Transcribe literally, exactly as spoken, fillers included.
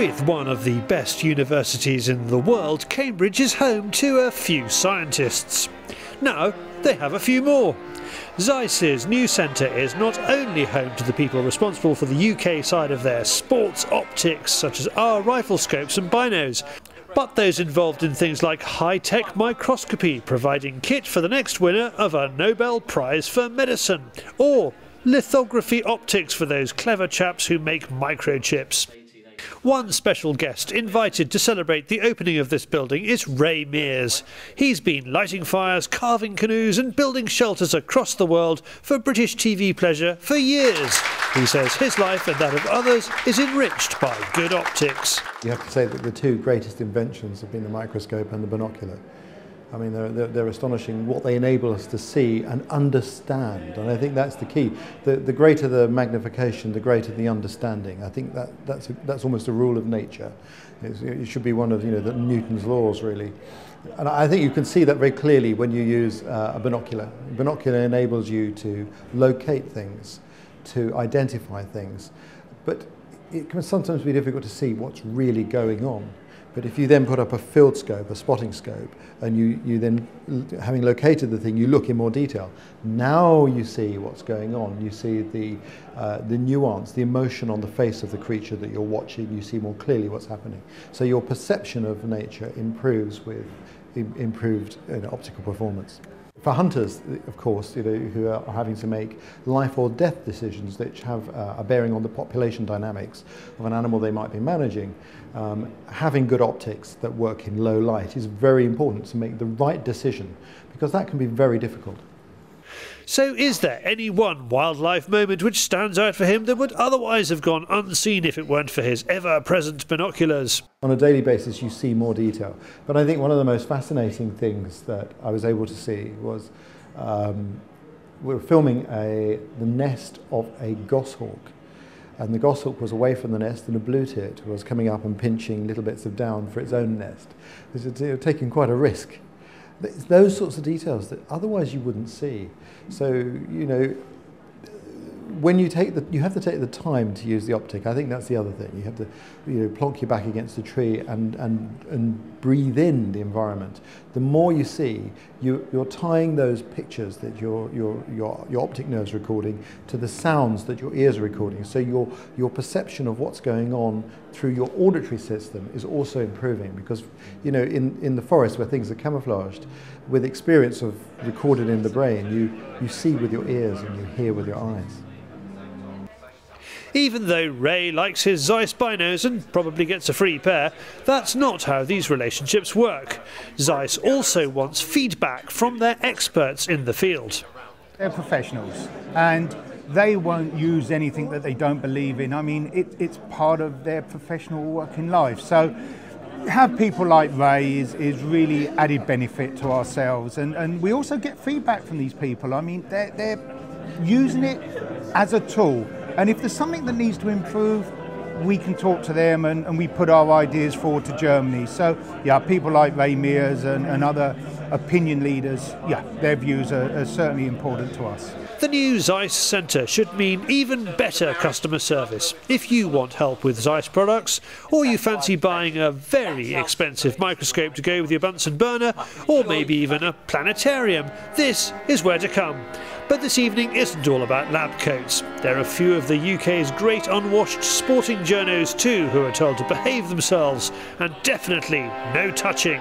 With one of the best universities in the world, Cambridge is home to a few scientists. Now they have a few more. Zeiss's new centre is not only home to the people responsible for the U K side of their sports optics, such as our rifle scopes and binos, but those involved in things like high-tech microscopy, providing kit for the next winner of a Nobel Prize for Medicine, or lithography optics for those clever chaps who make microchips. One special guest invited to celebrate the opening of this building is Ray Mears. He's been lighting fires, carving canoes and building shelters across the world for British T V pleasure for years. He says his life and that of others is enriched by good optics. You have to say that the two greatest inventions have been the microscope and the binocular. I mean, they're, they're, they're astonishing what they enable us to see and understand, and I think that's the key. The, the greater the magnification, the greater the understanding. I think that, that's, that's almost a rule of nature. It's, it should be one of, you know, the Newton's laws, really. And I think you can see that very clearly when you use uh, a binocular. A binocular enables you to locate things, to identify things, but it can sometimes be difficult to see what's really going on. But if you then put up a field scope, a spotting scope, and you, you then, having located the thing, you look in more detail, now you see what's going on. You see the, uh, the nuance, the emotion on the face of the creature that you're watching. You see more clearly what's happening. So your perception of nature improves with im- improved you know, optical performance. For hunters, of course, you know, who are having to make life or death decisions which have uh, a bearing on the population dynamics of an animal they might be managing, um, having good optics that work in low light is very important to make the right decision, because that can be very difficult. So is there any one wildlife moment which stands out for him that would otherwise have gone unseen if it weren't for his ever-present binoculars? On a daily basis you see more detail, but I think one of the most fascinating things that I was able to see was um, we were filming a, the nest of a goshawk, and the goshawk was away from the nest and a blue tit was coming up and pinching little bits of down for its own nest. It was, it was taking quite a risk. It's those sorts of details that otherwise you wouldn't see. So, you know, when you take the, you have to take the time to use the optic. I think that's the other thing. You have to, you know, plonk your back against the tree and, and, and breathe in the environment. The more you see, you, you're tying those pictures that your, your, your, your optic nerves are recording to the sounds that your ears are recording. So your, your perception of what's going on through your auditory system is also improving, because, you know, in, in the forest where things are camouflaged, with experience of recorded in the brain, you, you see with your ears and you hear with your eyes. Even though Ray likes his Zeiss binos and probably gets a free pair, that's not how these relationships work. Zeiss also wants feedback from their experts in the field. They're professionals and they won't use anything that they don't believe in. I mean, it, it's part of their professional work in life. So have people like Ray is, is really added benefit to ourselves. And, and we also get feedback from these people. I mean, they're, they're using it as a tool. And if there's something that needs to improve, we can talk to them and, and we put our ideas forward to Germany. So, yeah, people like Ray Mears and, and other opinion leaders, yeah, their views are, are certainly important to us. The new Zeiss Centre should mean even better customer service. If you want help with Zeiss products, or you fancy buying a very expensive microscope to go with your Bunsen burner, or maybe even a planetarium, this is where to come. But this evening isn't all about lab coats. There are a few of the U K's great unwashed sporting journos too who are told to behave themselves, and definitely no touching.